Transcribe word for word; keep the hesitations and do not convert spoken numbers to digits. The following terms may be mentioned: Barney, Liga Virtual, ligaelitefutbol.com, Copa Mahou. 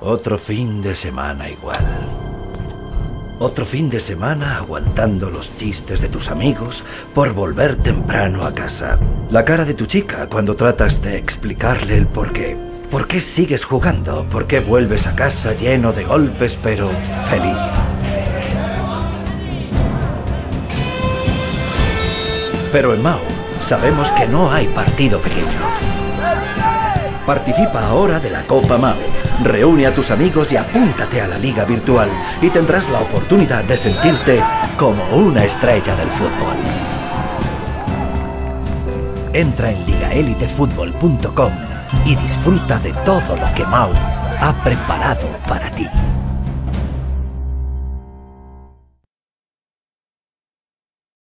Otro fin de semana igual. Otro fin de semana aguantando los chistes de tus amigos por volver temprano a casa. La cara de tu chica cuando tratas de explicarle el porqué. ¿Por qué sigues jugando? ¿Por qué vuelves a casa lleno de golpes pero feliz? Pero en Mahou sabemos que no hay partido pequeño. Participa ahora de la Copa Mahou, reúne a tus amigos y apúntate a la Liga Virtual y tendrás la oportunidad de sentirte como una estrella del fútbol. Entra en liga elite fútbol punto com y disfruta de todo lo que Mahou ha preparado para ti.